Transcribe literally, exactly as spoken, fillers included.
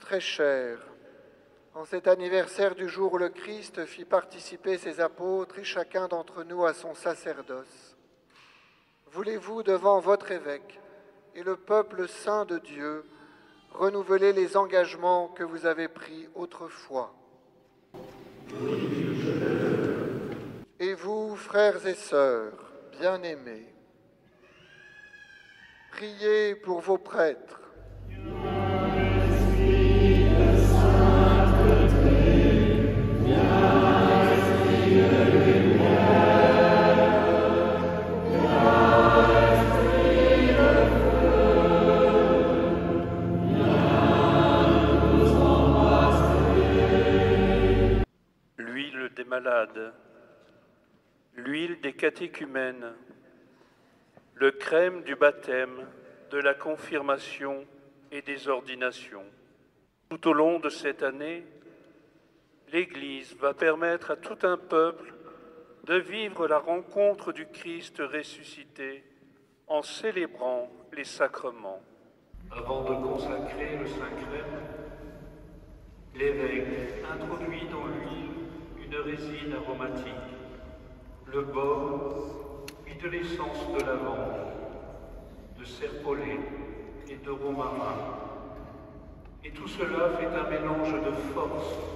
Très cher, en cet anniversaire du jour où le Christ fit participer ses apôtres et chacun d'entre nous à son sacerdoce, voulez-vous, devant votre évêque et le peuple saint de Dieu, renouveler les engagements que vous avez pris autrefois? Et vous, frères et sœurs, bien-aimés, priez pour vos prêtres, malades, l'huile des catéchumènes, le crème du baptême, de la confirmation et des ordinations. Tout au long de cette année, l'Église va permettre à tout un peuple de vivre la rencontre du Christ ressuscité en célébrant les sacrements. Avant de consacrer le Saint-Crème, l'évêque introduit dans l'huile une résine aromatique, le bord, puis de l'essence de lavande, de serpolet et de romarin. Et tout cela fait un mélange de force